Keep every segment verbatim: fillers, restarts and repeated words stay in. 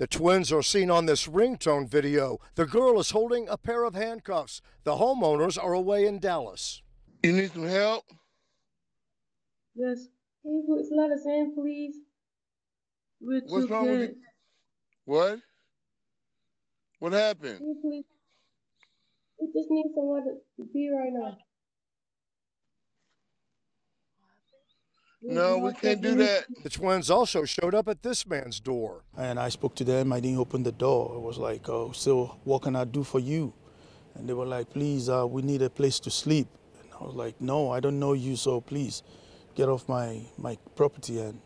The twins are seen on this ringtone video. The girl is holding a pair of handcuffs. The homeowners are away in Dallas. You need some help? Yes. Can you put some letters in, please? We're What's wrong good. with you? What? What happened? Can you please? We just need someone to be right now. No, we can't do that. The twins also showed up at this man's door. And I spoke to them. I didn't open the door. It was like, oh, so what can I do for you? And they were like, please, uh, we need a place to sleep. And I was like, no, I don't know you, so please get off my, my property. And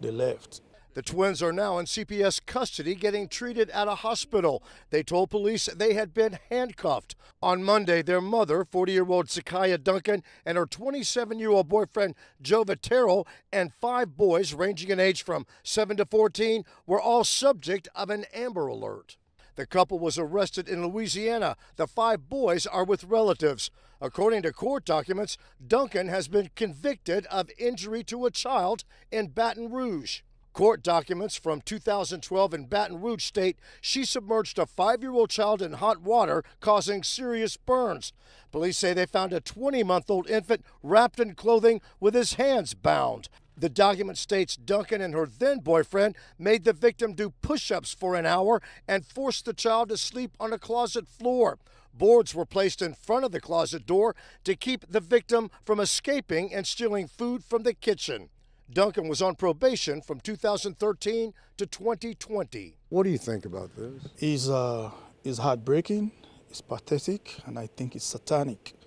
they left. The twins are now in C P S custody getting treated at a hospital. They told police they had been handcuffed. On Monday, their mother, forty-year-old Zakaya Duncan, and her twenty-seven-year-old boyfriend, Joe Vitero, and five boys ranging in age from seven to fourteen were all subject of an Amber Alert. The couple was arrested in Louisiana. The five boys are with relatives. According to court documents, Duncan has been convicted of injury to a child in Baton Rouge. Court documents from two thousand twelve in Baton Rouge state she submerged a five-year-old child in hot water, causing serious burns. Police say they found a twenty-month-old infant wrapped in clothing with his hands bound. The document states Duncan and her then-boyfriend made the victim do push-ups for an hour and forced the child to sleep on a closet floor. Boards were placed in front of the closet door to keep the victim from escaping and stealing food from the kitchen. Duncan was on probation from two thousand thirteen to twenty twenty. What do you think about this? It's, uh, it's heartbreaking, it's pathetic, and I think it's satanic.